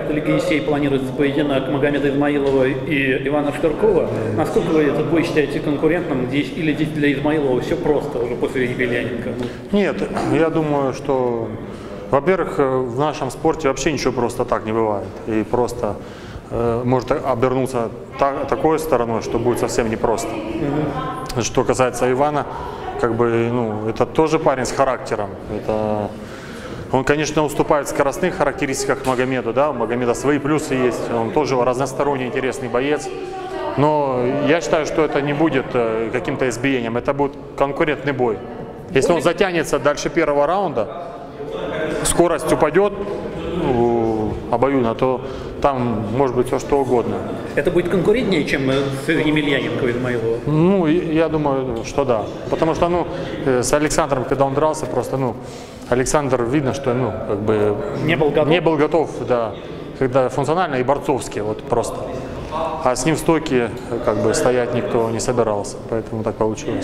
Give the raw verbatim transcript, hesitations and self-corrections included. Коллега Есей планирует поединок Магомеда Исмаилова и Ивана Штыркова. Насколько вы этот бой считаете конкурентным? Здесь, или здесь для Исмаилова все просто уже после Емельяненко? Нет, я думаю, что, во-первых, в нашем спорте вообще ничего просто так не бывает. И просто э, может обернуться так, такой стороной, что будет совсем непросто. Mm-hmm. Что касается Ивана, как бы, ну, это тоже парень с характером. Это... Он, конечно, уступает в скоростных характеристиках Магомеду, да, у Магомеда свои плюсы есть, он тоже разносторонний интересный боец, но я считаю, что это не будет каким-то избиением, это будет конкурентный бой. Если он затянется дальше первого раунда, скорость упадет обоюдно, то там может быть все что угодно. Это будет конкурентнее, чем с Емельяненко и Исмаиловым? Ну, я думаю, что да. Потому что, ну, с Александром, когда он дрался, просто, ну, Александр, видно, что, ну, как бы... Не был готов? Не был готов, да. Когда функционально и борцовски, вот просто. А с ним в стойке, как бы, стоять никто не собирался. Поэтому так получилось.